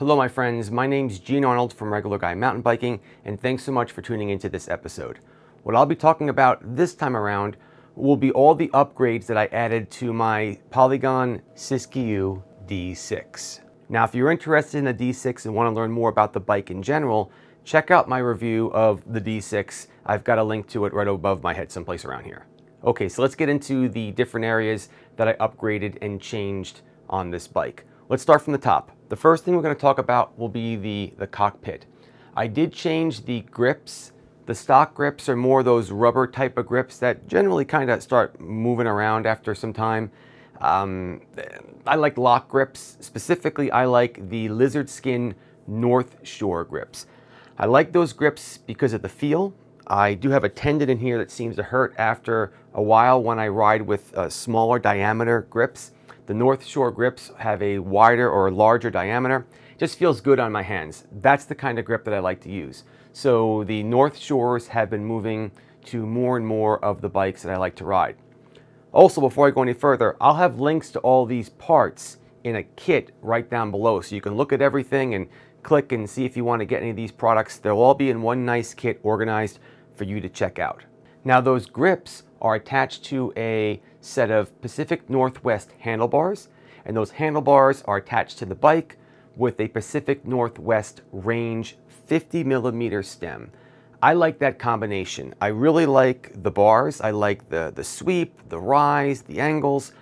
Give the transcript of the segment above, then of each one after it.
Hello my friends, my name's Gene Arnold from Regular Guy Mountain Biking, and thanks so much for tuning into this episode. What I'll be talking about this time around will be all the upgrades that I added to my Polygon Siskiu D6. Now if you're interested in the D6 and want to learn more about the bike in general, check out my review of the D6. I've got a link to it right above my head someplace around here. Okay, so let's get into the different areas that I upgraded and changed on this bike. Let's start from the top. The first thing we're going to talk about will be the cockpit. I did change the grips. The stock grips are more those rubber type of grips that generally kind of start moving around after some time. I like lock grips. Specifically, I like the Lizard Skin North Shore grips. I like those grips because of the feel. I do have a tendon in here that seems to hurt after a while when I ride with smaller diameter grips. The North Shore grips have a wider or larger diameter. It just feels good on my hands. That's the kind of grip that I like to use. So the North Shores have been moving to more and more of the bikes that I like to ride. Also, before I go any further, I'll have links to all these parts in a kit right down below. So you can look at everything and click and see if you want to get any of these products. They'll all be in one nice kit organized for you to check out. Now those grips are attached to a set of Pacific Northwest handlebars, and those handlebars are attached to the bike with a Pacific Northwest range 50mm stem. I like that combination. I really like the bars. I like the sweep, the rise, the angles.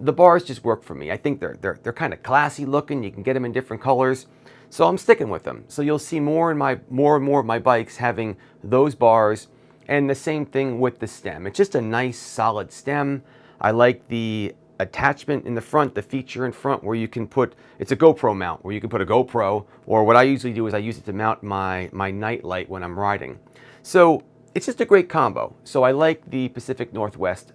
The bars just work for me. I think they're kind of classy looking. You can get them in different colors, so I'm sticking with them. So you'll see more and more of my bikes having those bars. And the same thing with the stem. It's just a nice solid stem. I like the attachment in the front, the feature in front where you can put, it's a GoPro mount, where you can put a GoPro, or what I usually do is I use it to mount my night light when I'm riding. So it's just a great combo. So I like the Pacific Northwest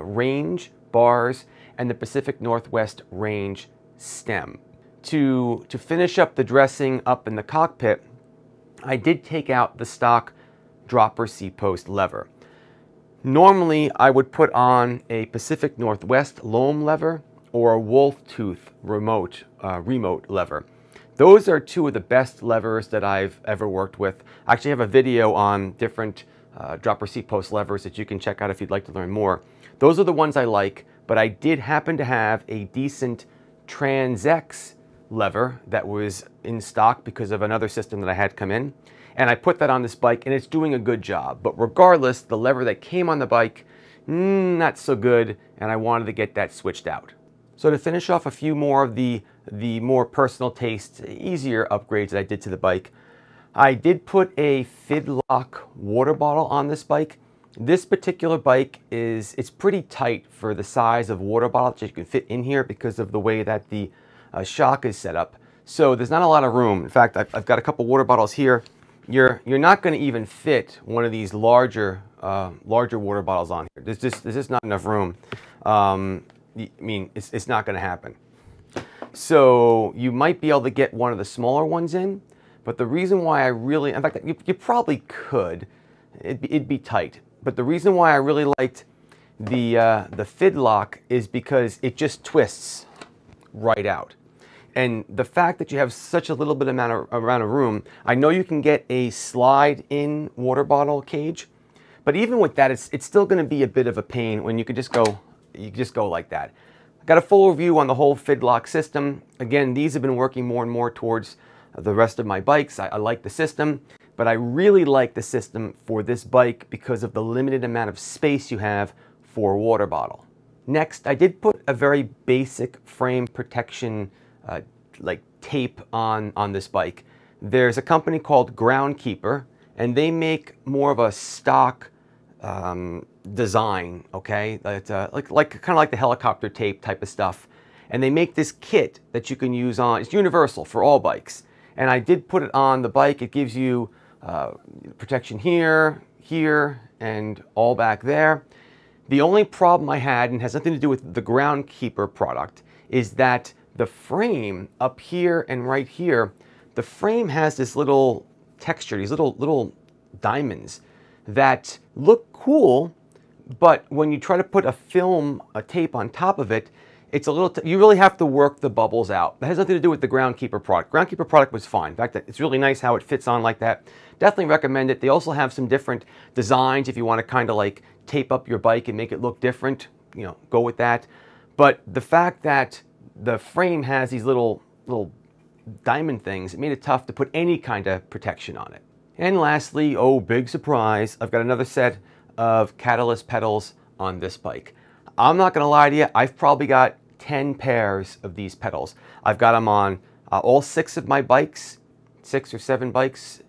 range bars and the Pacific Northwest range stem. To finish up the dressing up in the cockpit, I did take out the stock dropper C-post lever. Normally I would put on a Pacific Northwest loam lever or a Wolf Tooth remote lever. Those are two of the best levers that I've ever worked with. I actually have a video on different dropper C-post levers that you can check out if you'd like to learn more. Those are the ones I like, but I did happen to have a decent TransX lever that was in stock because of another system that I had come in. And I put that on this bike and it's doing a good job. But regardless, the lever that came on the bike, not so good, and I wanted to get that switched out. So to finish off a few more of the more personal taste, easier upgrades that I did to the bike, I did put a Fidlock water bottle on this bike. This particular bike it's pretty tight for the size of water bottle that you can fit in here because of the way that the shock is set up. So there's not a lot of room. In fact, I've got a couple water bottles here. You're not going to even fit one of these larger water bottles on here. There's just not enough room. I mean, it's not going to happen. So you might be able to get one of the smaller ones in, but the reason why in fact, you probably could. It'd be tight. But the reason why I really liked the Fidlock is because it just twists right out. And the fact that you have such a little bit amount of room, I know you can get a slide-in water bottle cage, but even with that, it's still going to be a bit of a pain when you could just go like that. I got a full review on the whole Fidlock system. Again, these have been working more and more towards the rest of my bikes. I like the system, but I really like the system for this bike because of the limited amount of space you have for a water bottle. Next, I did put a very basic frame protection like tape on this bike. There's a company called Groundkeeper, and they make more of a stock design, okay? It's kind of like the helicopter tape type of stuff. And they make this kit that you can use on, it's universal for all bikes. And I did put it on the bike. It gives you protection here, here, and all back there. The only problem I had, and has nothing to do with the Groundkeeper product, is that the frame up here and right here, the frame has this little texture, these little diamonds that look cool, but when you try to put a tape on top of it, It's a little, you really have to work the bubbles out. That has nothing to do with the Groundkeeper product. Groundkeeper product was fine. In fact, it's really nice how it fits on like that. Definitely recommend it. They also have some different designs if you want to kind of like tape up your bike and make it look different, you know, go with that. But the fact that the frame has these little diamond things, it made it tough to put any kind of protection on it. And lastly, oh, big surprise, I've got another set of Catalyst pedals on this bike. I'm not gonna lie to you, I've probably got 10 pairs of these pedals. I've got them on all six of my bikes, 6 or 7 bikes,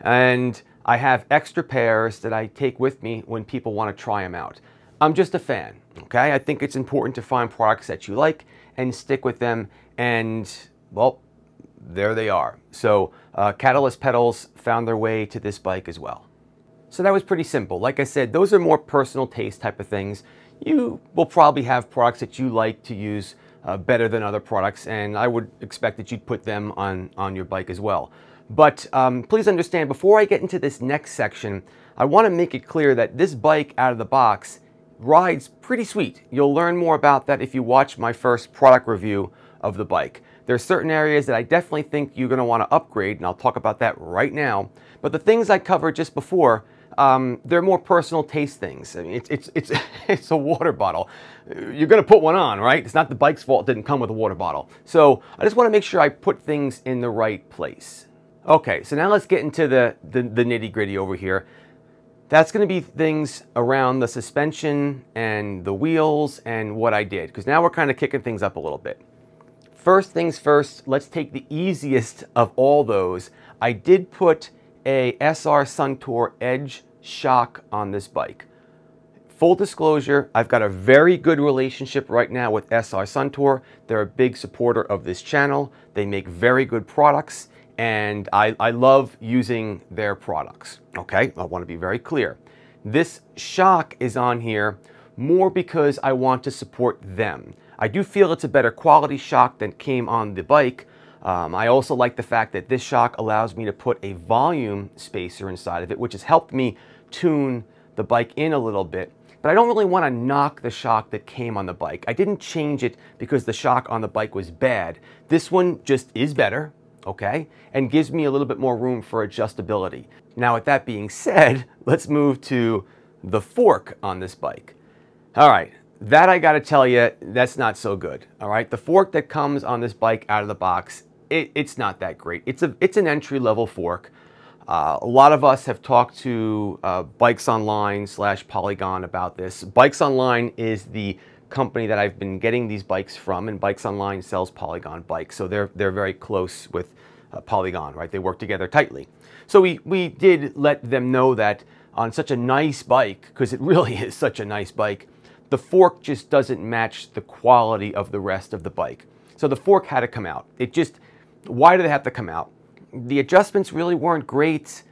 and I have extra pairs that I take with me when people wanna try them out. I'm just a fan, okay? I think it's important to find products that you like and stick with them, and well, there they are. So Catalyst pedals found their way to this bike as well. So that was pretty simple. Like I said, those are more personal taste type of things. You will probably have products that you like to use better than other products, and I would expect that you'd put them on your bike as well. But please understand, before I get into this next section, I want to make it clear that this bike out of the box rides pretty sweet. You'll learn more about that if you watch my first product review of the bike. There are certain areas that I definitely think you're going to want to upgrade, and I'll talk about that right now. But the things I covered just before, they're more personal taste things. I mean, it's a water bottle. You're going to put one on, right? It's not the bike's fault it didn't come with a water bottle. So I just want to make sure I put things in the right place. Okay, so now let's get into the nitty gritty over here. That's going to be things around the suspension and the wheels and what I did, because now we're kind of kicking things up a little bit. First things first, let's take the easiest of all those. I did put a SR Suntour Edge shock on this bike. Full disclosure, I've got a very good relationship right now with SR Suntour. They're a big supporter of this channel. They make very good products, and I love using their products, okay? I want to be very clear. This shock is on here more because I want to support them. I do feel it's a better quality shock than came on the bike. I also like the fact that this shock allows me to put a volume spacer inside of it, which has helped me tune the bike in a little bit. But I don't really want to knock the shock that came on the bike. I didn't change it because the shock on the bike was bad. This one just is better, okay, and gives me a little bit more room for adjustability. Now, with that being said, let's move to the fork on this bike. All right, that I gotta tell you, that's not so good, all right? The fork that comes on this bike out of the box, it's not that great. It's an entry-level fork. A lot of us have talked to Bikes Online / Polygon about this. Bikes Online is the company that I've been getting these bikes from, and Bikes Online sells Polygon bikes, so they're very close with Polygon, right? They work together tightly. So we did let them know that on such a nice bike, because it really is such a nice bike, the fork just doesn't match the quality of the rest of the bike. So the fork had to come out. It just, why did it have to come out? The adjustments really weren't great.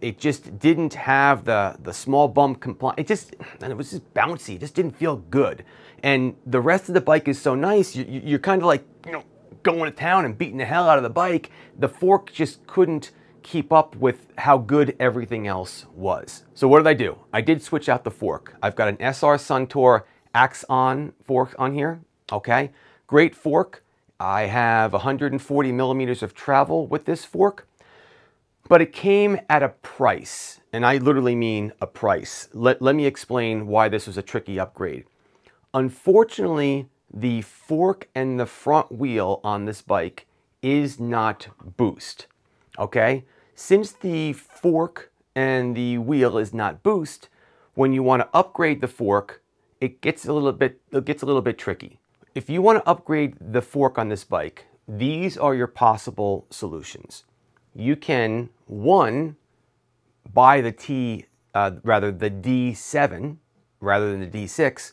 It just didn't have the small bump compliance. It was just bouncy. It just didn't feel good. And the rest of the bike is so nice. You're kind of like, you know, going to town and beating the hell out of the bike. The fork just couldn't keep up with how good everything else was. So what did I do? I did switch out the fork. I've got an SR Suntour Axon fork on here, okay? Great fork. I have 140 millimeters of travel with this fork, but it came at a price, and I literally mean a price. Let me explain why this was a tricky upgrade. Unfortunately, the fork and the front wheel on this bike is not boost, okay? Since the fork and the wheel is not boost, when you want to upgrade the fork, it gets a little bit tricky. If you want to upgrade the fork on this bike, these are your possible solutions. You can, one, buy the D7 rather than the D6,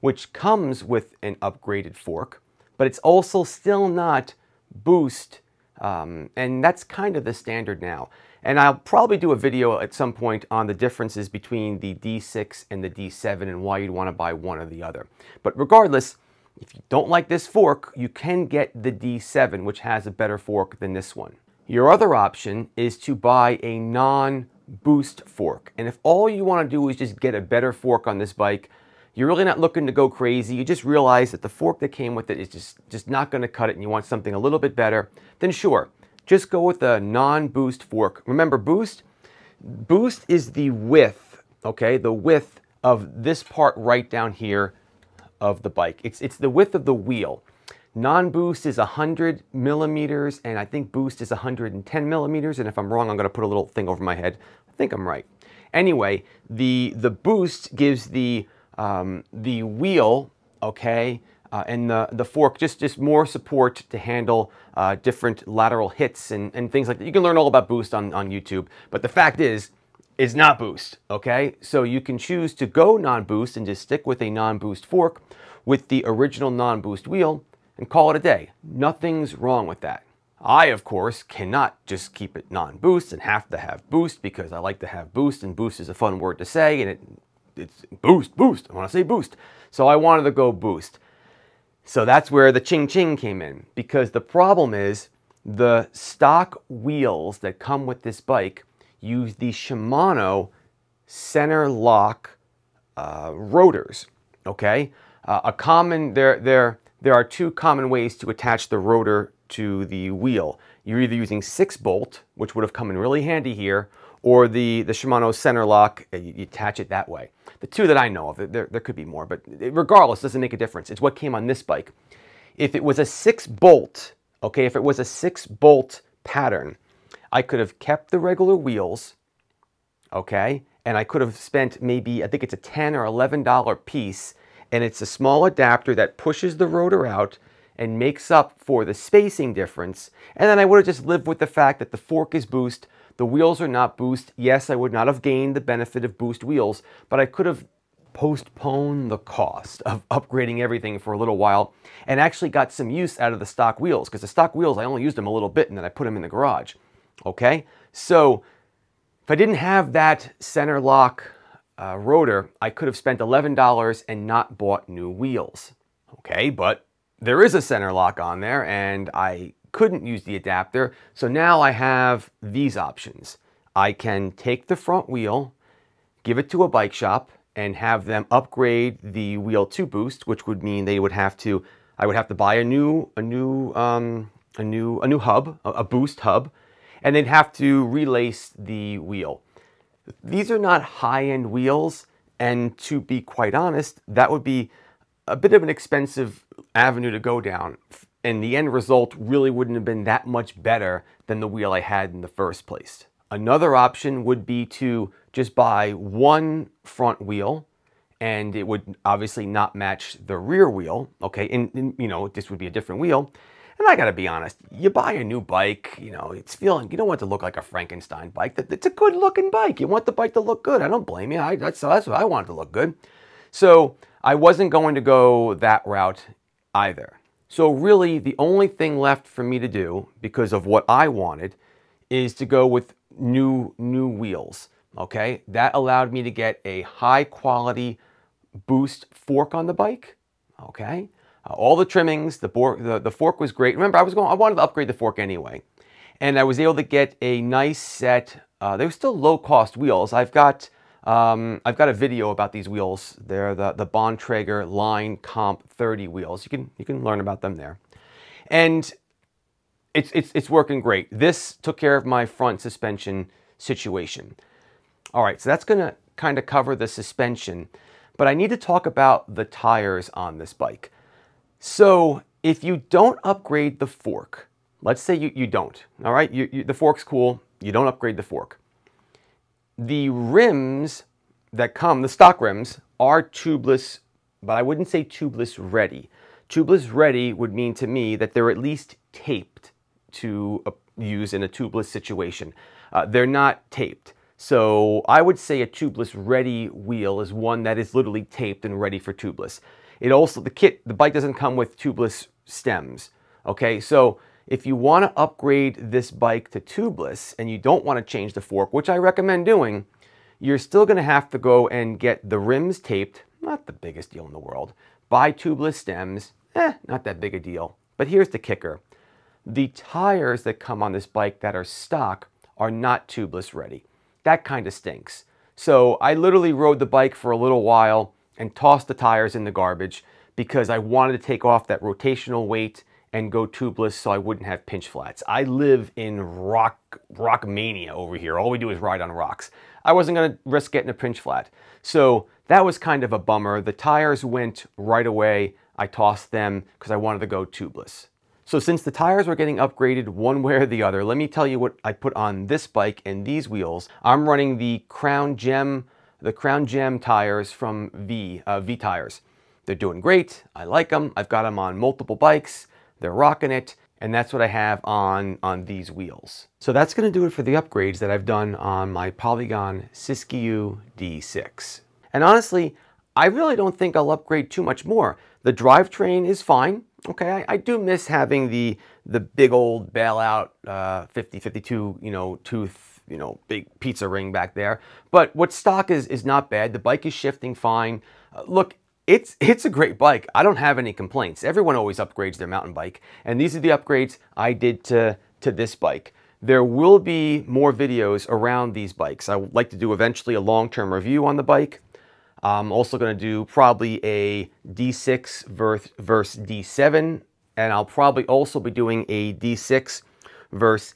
which comes with an upgraded fork, but it's also still not boost, and that's kind of the standard now. And I'll probably do a video at some point on the differences between the D6 and the D7 and why you'd want to buy one or the other. But regardless, if you don't like this fork, you can get the D7, which has a better fork than this one. Your other option is to buy a non-boost fork. And if all you want to do is just get a better fork on this bike, you're really not looking to go crazy. You just realize that the fork that came with it is just not going to cut it and you want something a little bit better, then sure, just go with a non-boost fork. Remember, boost is the width, okay? The width of this part right down here of the bike. It's the width of the wheel. Non-boost is 100 millimeters, and I think boost is 110 millimeters, and if I'm wrong, I'm going to put a little thing over my head. I think I'm right. Anyway, the boost gives the wheel, okay, and the fork just more support to handle different lateral hits and things like that. You can learn all about boost on YouTube, but the fact is, it's not boost, okay? So you can choose to go non-boost and just stick with a non-boost fork with the original non-boost wheel and call it a day. Nothing's wrong with that. I, of course, cannot just keep it non-boost and have to have boost because I like to have boost, and boost is a fun word to say, and it's boost, I wanna say boost. So I wanted to go boost. So that's where the ching-ching came in, because the problem is the stock wheels that come with this bike use the Shimano center lock rotors, okay? There are two common ways to attach the rotor to the wheel. You're either using 6-bolt, which would have come in really handy here, or the Shimano center lock, you attach it that way. The two that I know of, there could be more, but regardless, doesn't make a difference. It's what came on this bike. If it was a 6-bolt, okay, if it was a 6-bolt pattern, I could have kept the regular wheels, okay, and I could have spent maybe, I think it's a $10 or $11 piece, and it's a small adapter that pushes the rotor out and makes up for the spacing difference. And then I would have just lived with the fact that the fork is boost, the wheels are not boost. Yes, I would not have gained the benefit of boost wheels, but I could have postponed the cost of upgrading everything for a little while and actually got some use out of the stock wheels, because the stock wheels, I only used them a little bit and then I put them in the garage. Okay, so if I didn't have that center lock rotor, I could have spent $11 and not bought new wheels. Okay, but there is a center lock on there and I couldn't use the adapter, so now I have these options. I can take the front wheel, give it to a bike shop, and have them upgrade the wheel to boost, which would mean they would have to, I would have to buy a new hub, a boost hub, and they'd have to relace the wheel. These are not high-end wheels, and to be quite honest, that would be a bit of an expensive avenue to go down, and the end result really wouldn't have been that much better than the wheel I had in the first place. Another option would be to just buy one front wheel, and it would obviously not match the rear wheel, okay, and you know, this would be a different wheel. And I gotta be honest, you buy a new bike, you know, it's feeling, you don't want it to look like a Frankenstein bike. It's a good looking bike. You want the bike to look good. I don't blame you. That's what I wanted, to look good. So I wasn't going to go that route either. So really the only thing left for me to do, because of what I wanted, is to go with new wheels, okay? That allowed me to get a high quality boost fork on the bike, okay? All the trimmings, the fork was great. Remember, I wanted to upgrade the fork anyway. And I was able to get a nice set. They were still low-cost wheels. I've got a video about these wheels. They're the Bontrager Line Comp 30 wheels. You can learn about them there. And it's working great. This took care of my front suspension situation. All right, so that's gonna kind of cover the suspension, but I need to talk about the tires on this bike. So if you don't upgrade the fork, let's say you don't, all right? The fork's cool, you don't upgrade the fork. The rims that come, the stock rims, are tubeless, but I wouldn't say tubeless ready. Tubeless ready would mean to me that they're at least taped to use in a tubeless situation. They're not taped. So I would say a tubeless ready wheel is one that is literally taped and ready for tubeless. It also, the bike doesn't come with tubeless stems, okay? So if you wanna upgrade this bike to tubeless and you don't wanna change the fork, which I recommend doing, you're still gonna have to go and get the rims taped, not the biggest deal in the world, buy tubeless stems, not that big a deal. But here's the kicker. The tires that come on this bike that are stock are not tubeless ready. That kinda stinks. So I literally rode the bike for a little while and tossed the tires in the garbage because I wanted to take off that rotational weight and go tubeless so I wouldn't have pinch flats. I live in rock mania over here. All we do is ride on rocks. I wasn't gonna risk getting a pinch flat. So that was kind of a bummer. The tires went right away. I tossed them because I wanted to go tubeless. So since the tires were getting upgraded one way or the other, let me tell you what I put on this bike and these wheels. I'm running the Crown Gem tires from V tires. They're doing great. I like them. I've got them on multiple bikes. They're rocking it. And that's what I have on these wheels. So that's gonna do it for the upgrades that I've done on my Polygon Siskiu D6. And honestly, I really don't think I'll upgrade too much more. The drivetrain is fine. Okay, I do miss having the big old bailout 50-52, you know, tooth, you know, big pizza ring back there. But what's stock is not bad. The bike is shifting fine. Look, it's a great bike. I don't have any complaints. Everyone always upgrades their mountain bike, and these are the upgrades I did to this bike. There will be more videos around these bikes. I would like to do eventually a long-term review on the bike. I'm also going to do probably a D6 versus D7, and I'll probably also be doing a D6 versus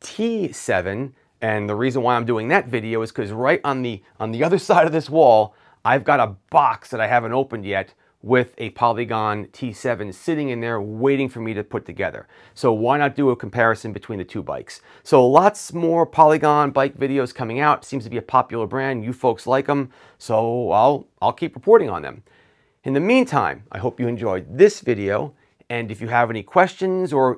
T7. And the reason why I'm doing that video is because right on the other side of this wall, I've got a box that I haven't opened yet with a Polygon T7 sitting in there waiting for me to put together. So why not do a comparison between the two bikes? So lots more Polygon bike videos coming out. Seems to be a popular brand. You folks like them. So I'll keep reporting on them. In the meantime, I hope you enjoyed this video. And if you have any questions, or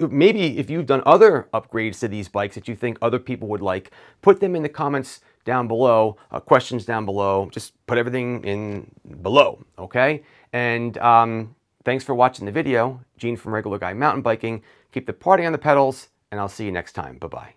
maybe if you've done other upgrades to these bikes that you think other people would like, put them in the comments down below, questions down below, just put everything in below, okay? And thanks for watching the video. Gene from Regular Guy Mountain Biking. Keep the party on the pedals, and I'll see you next time. Bye-bye.